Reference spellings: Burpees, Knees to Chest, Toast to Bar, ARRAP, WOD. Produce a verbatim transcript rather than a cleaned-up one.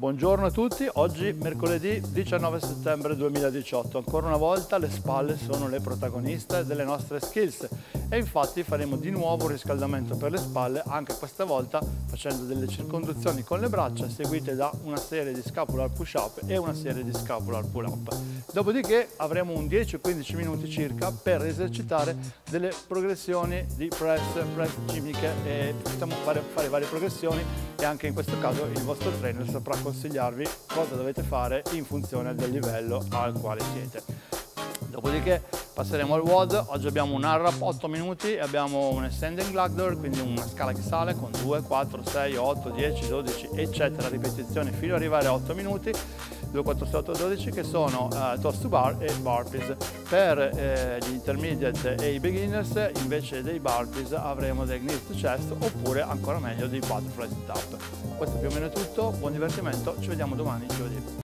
Buongiorno a tutti, oggi mercoledì diciannove settembre duemiladiciotto, ancora una volta le spalle sono le protagoniste delle nostre skills e infatti faremo di nuovo un riscaldamento per le spalle, anche questa volta facendo delle circonduzioni con le braccia seguite da una serie di scapular push up e una serie di scapular pull up. Dopodiché avremo un dieci quindici minuti circa per esercitare delle progressioni di press, press gimmiche e possiamo fare, fare varie progressioni e anche in questo caso il vostro trainer saprà consigliarvi cosa dovete fare in funzione del livello al quale siete. Dopodiché passeremo al W O D. Oggi abbiamo un ARRAP otto minuti e abbiamo un ascending leg door, quindi una scala che sale con due, quattro, sei, otto, dieci, dodici eccetera, ripetizioni fino ad arrivare a otto minuti, due, quattro, sei, otto, dodici, che sono eh, Toast to Bar e Burpees. Per eh, gli intermediate e i beginners invece dei Burpees avremo dei Knees to Chest oppure ancora meglio dei Fries to top. Questo è più o meno tutto, buon divertimento, ci vediamo domani giovedì.